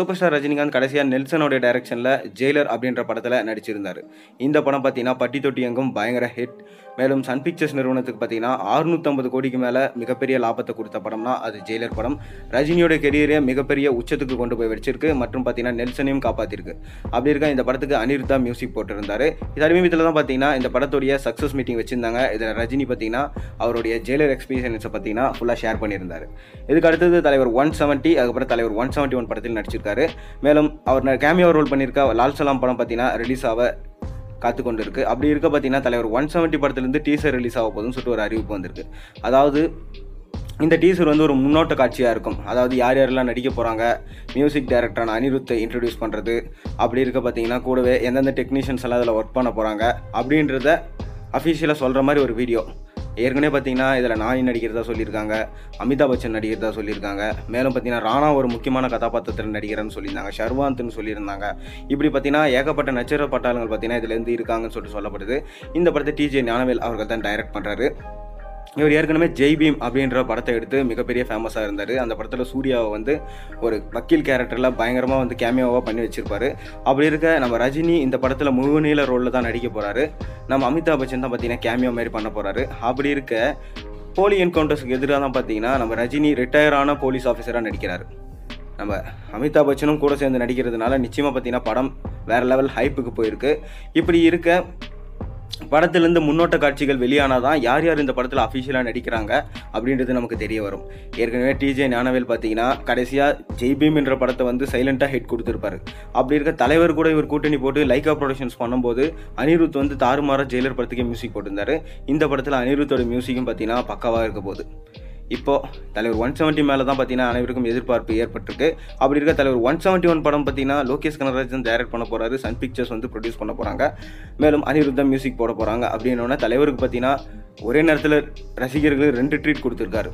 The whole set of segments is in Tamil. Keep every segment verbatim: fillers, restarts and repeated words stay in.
சூப்பர் ஸ்டார் ரஜினிகாந்த் கடைசியாக நெல்சனோட டைரக்ஷனில் ஜெயிலர் அப்படின்ற படத்தில் நடிச்சிருந்தார். இந்த படம் பார்த்தீங்கன்னா பட்டி தொட்டி எங்கும் பயங்கர ஹிட். மேலும் சன் பிக்சர்ஸ் நிறுவனத்துக்கு பார்த்தீங்கன்னா அறுநூற்றம்பது கோடிக்கு மேலே மிகப்பெரிய லாபத்தை கொடுத்த படம்னா அது ஜெயிலர் படம். ரஜினியோட கெரியரை மிகப்பெரிய உச்சத்துக்கு கொண்டு போய் வச்சிருக்கு மற்றும் பார்த்தீங்கன்னா நெல்சனையும் காப்பாற்றிருக்கு. அப்படி இருக்க இந்த படத்துக்கு அனிருத் தான் மியூசிக் போட்டிருந்தார். இது அறிமுகத்தில் தான் பார்த்தீங்கன்னா இந்த படத்துடைய சக்ஸஸ் மீட்டிங் வச்சுருந்தாங்க. இதில் ரஜினி பார்த்தீங்கன்னா அவருடைய ஜெயிலர் எக்ஸ்பீரியன்ஸை பார்த்தீங்கன்னா ஃபுல்லாக ஷேர் பண்ணியிருந்தார். இதுக்கு அடுத்தது தலைவர் ஒன் செவன்ட்டி அதுக்கப்புறம் தலைவர் ஒன் செவன்ட்டி ஒன் படத்தில் நடிச்சிருக்காரு. மேலும் அவர் கேமியோ ரோல் பண்ணியிருக்க லால் சலாம் படம் பார்த்தீங்கன்னா ரிலீஸ் ஆக காத்து கொண்டு இருக்குது. அப்படி இருக்க பார்த்தீங்கன்னா தலைவர் ஒன் செவன்ட்டி படத்துலேருந்து டீசர் ரிலீஸ் ஆக போதுன்னு சொல்லிட்டு ஒரு அறிவிப்பு வந்திருக்கு. அதாவது இந்த டீசர் வந்து ஒரு முன்னோட்ட காட்சியாக இருக்கும். அதாவது யார் யாரெல்லாம் நடிக்க போகிறாங்க, மியூசிக் டைரக்டரான அனிருத்தை இன்ட்ரடியூஸ் பண்ணுறது, அப்படி இருக்க பார்த்தீங்கன்னா கூடவே எந்தெந்த டெக்னீஷியன்ஸ் எல்லாம் அதில் ஒர்க் பண்ண போகிறாங்க அப்படின்றத அஃபிஷியலாக சொல்கிற மாதிரி ஒரு வீடியோ. ஏற்கனவே பார்த்தீங்கன்னா இதில் நாய் நடிக்கிறதா சொல்லியிருக்காங்க, அமிதாப் பச்சன் நடிக்கிறதா சொல்லியிருக்காங்க, மேலும் பார்த்தீங்கன்னா ராணா ஒரு முக்கியமான கதாபாத்திரத்தில் நடிக்கிறேன்னு சொல்லியிருந்தாங்க, ஷர்வாந்த்னு சொல்லியிருந்தாங்க. இப்படி பார்த்தீங்கன்னா ஏகப்பட்ட நட்சத்திர பட்டாளங்கள் பார்த்தீங்கன்னா இதுலேருந்து இருக்காங்கன்னு சொல்லிட்டு சொல்லப்படுது. இந்த படத்தை டிஜே ஞானவேல் அவர்கள் தான் டைரக்ட் பண்ணுறாரு. இவர் ஏற்கனவே ஜெய் பீம் அப்படின்ற படத்தை எடுத்து மிகப்பெரிய ஃபேமஸாக இருந்தார். அந்த படத்தில் சூர்யாவை வந்து ஒரு வக்கீல் கேரக்டரில் பயங்கரமாக வந்து கேமியோவாக பண்ணி வச்சுருப்பார். அப்படி இருக்க நம்ம ரஜினி இந்த படத்தில் முழுநீள ரோலில் தான் நடிக்க போகிறாரு. நம்ம அமிதாப் பச்சன் தான் பார்த்தீங்கன்னா கேமியோ மாதிரி பண்ண போகிறாரு. அப்படி இருக்க போலி என்கவுண்டர்ஸுக்கு எதிராக தான் பார்த்தீங்கன்னா நம்ம ரஜினி ரிட்டையரான போலீஸ் ஆஃபீஸராக நடிக்கிறார். நம்ம அமிதாப் பச்சனும் கூட சேர்ந்து நடிக்கிறதுனால நிச்சயமாக பார்த்தீங்கன்னா படம் வேறு லெவல் ஹைப்புக்கு போயிருக்கு. இப்படி இருக்க படத்திலிருந்து முன்னோட்ட காட்சிகள் வெளியானால் தான் யார் யார் இந்த படத்தில் அஃபிஷியலாக நடிக்கிறாங்க அப்படின்றது நமக்கு தெரிய வரும். ஏற்கனவே டிஜே ஞானவேல் பார்த்தீங்கன்னா கடைசியாக ஜெய் பீம் என்ற படத்தை வந்து சைலண்ட்டாக ஹிட் கொடுத்துருப்பாரு. அப்படி இருக்க தலைவர் கூட இவர் கூட்டணி போட்டு லைக்கா ப்ரொடக்ஷன்ஸ் பண்ணும்போது அனிருத் வந்து தாறுமாற ஜெயிலர் படத்துக்கே மியூசிக் போட்டிருந்தாரு. இந்த படத்தில் அனிருத்தோட மியூசிக்கும் பார்த்தீங்கன்னா பக்காவாக இருக்க போகுது. இப்போது தலைவர் ஒன் செவன்ட்டி மேலே தான் பார்த்தீங்கன்னா அனைவருக்கும் எதிர்பார்ப்பு ஏற்பட்டிருக்கு. அப்படி இருக்க தலைவர் ஒன் செவன்ட்டி ஒன் படம் பார்த்தீங்கன்னா லோகேஷ் கனகராஜன் டைரக்ட் பண்ண போகிறாரு, சன் பிக்சர்ஸ் வந்து ப்ரொடியூஸ் பண்ண போகிறாங்க, மேலும் அனிருத்தா மியூசிக் போட போகிறாங்க. அப்படின்னோன்னா தலைவருக்கு பார்த்தீங்கன்னா ஒரே நேரத்தில் ரசிகர்களுக்கு ரெண்டு ட்ரீட் கொடுத்துருக்காரு.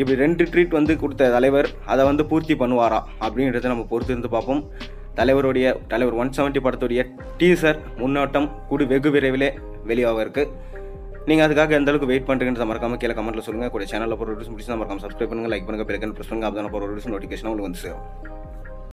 இப்படி ரெண்டு ட்ரீட் வந்து கொடுத்த தலைவர் அதை வந்து பூர்த்தி பண்ணுவாரா அப்படின்றத நம்ம பொறுத்து இருந்து பார்ப்போம். தலைவருடைய தலைவர் ஒன் செவன்ட்டி படத்துடைய டீசர் முன்னோட்டம் கூடி வெகு விரைவிலே வெளியாக இருக்குது. நீங்கள் அதுக்காக எந்த அளவுக்கு வெயிட் பண்ணுறீங்கன்னு மறக்காம கீழே கமெண்ட்டில் சொல்லுங்கள். கூட சேனலில் போகிற வீடியோஸ் முடிச்சுன்னா மறக்காம சப்ஸ்கிரைப் பண்ணுங்கள், லைக் பண்ணுங்கள், பெல் ஐக்கன் ப்ரெஸ் பண்ணுங்கள். அப்போ தான் போகிற வீடியோஸ் நோட்டிஃபிகேஷன் உங்களுக்கு வந்து சேரும்.